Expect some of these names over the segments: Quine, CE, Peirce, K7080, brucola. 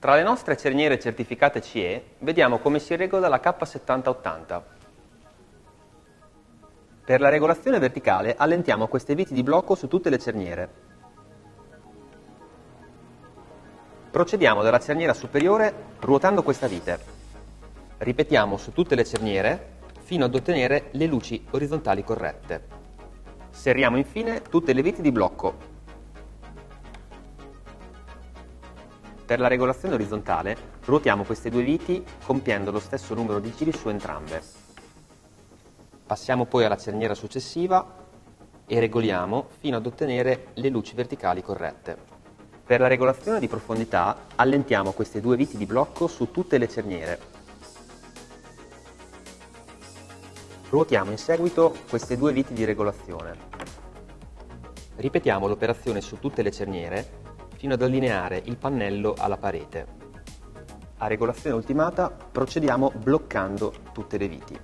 Tra le nostre cerniere certificate CE vediamo come si regola la K7080. Per la regolazione verticale allentiamo queste viti di blocco su tutte le cerniere. Procediamo dalla cerniera superiore ruotando questa vite. Ripetiamo su tutte le cerniere fino ad ottenere le luci orizzontali corrette. Serriamo infine tutte le viti di blocco. Per la regolazione orizzontale ruotiamo queste due viti compiendo lo stesso numero di giri su entrambe. Passiamo poi alla cerniera successiva e regoliamo fino ad ottenere le luci verticali corrette. Per la regolazione di profondità allentiamo queste due viti di blocco su tutte le cerniere. Ruotiamo in seguito queste due viti di regolazione. Ripetiamo l'operazione su tutte le cerniere fino ad allineare il pannello alla parete. A regolazione ultimata procediamo bloccando tutte le viti.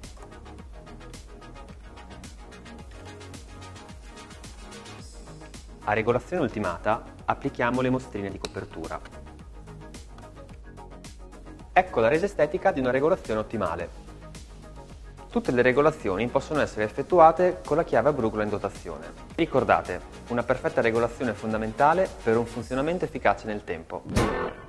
A regolazione ultimata applichiamo le mostrine di copertura. Ecco la resa estetica di una regolazione ottimale. Tutte le regolazioni possono essere effettuate con la chiave a brucola in dotazione. Ricordate, una perfetta regolazione è fondamentale per un funzionamento efficace nel tempo.